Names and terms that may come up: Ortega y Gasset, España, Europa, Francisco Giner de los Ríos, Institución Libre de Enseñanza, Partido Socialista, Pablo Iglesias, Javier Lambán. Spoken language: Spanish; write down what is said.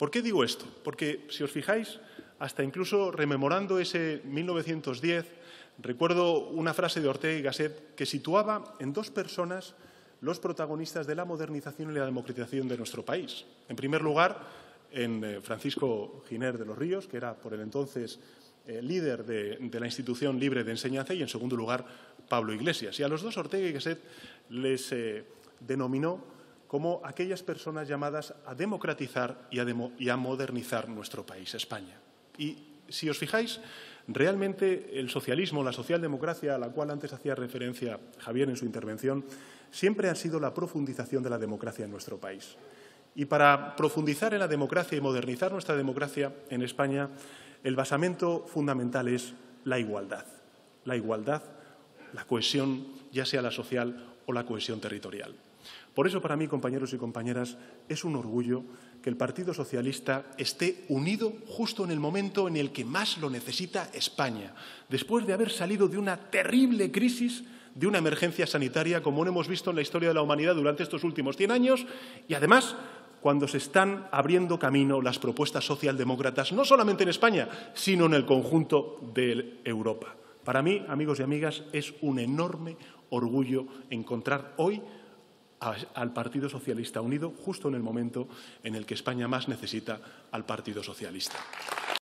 ¿Por qué digo esto? Porque, si os fijáis, hasta incluso rememorando ese 1910, recuerdo una frase de Ortega y Gasset que situaba en dos personas los protagonistas de la modernización y la democratización de nuestro país. En primer lugar, en Francisco Giner de los Ríos, que era por el entonces líder de la Institución Libre de Enseñanza, y en segundo lugar, Pablo Iglesias. Y a los dos Ortega y Gasset les denominó como aquellas personas llamadas a democratizar y a modernizar nuestro país, España. Y si os fijáis, realmente el socialismo, la socialdemocracia, a la cual antes hacía referencia Javier en su intervención, siempre han sido la profundización de la democracia en nuestro país. Y para profundizar en la democracia y modernizar nuestra democracia en España, el basamento fundamental es la igualdad. La igualdad, la cohesión, ya sea la social o la cohesión territorial. Por eso, para mí, compañeros y compañeras, es un orgullo que el Partido Socialista esté unido justo en el momento en el que más lo necesita España, después de haber salido de una terrible crisis, de una emergencia sanitaria, como hemos visto en la historia de la humanidad durante estos últimos 100 años, y además cuando se están abriendo camino las propuestas socialdemócratas, no solamente en España, sino en el conjunto de Europa. Para mí, amigos y amigas, es un enorme orgullo encontrar hoy al Partido Socialista unido justo en el momento en el que España más necesita al Partido Socialista.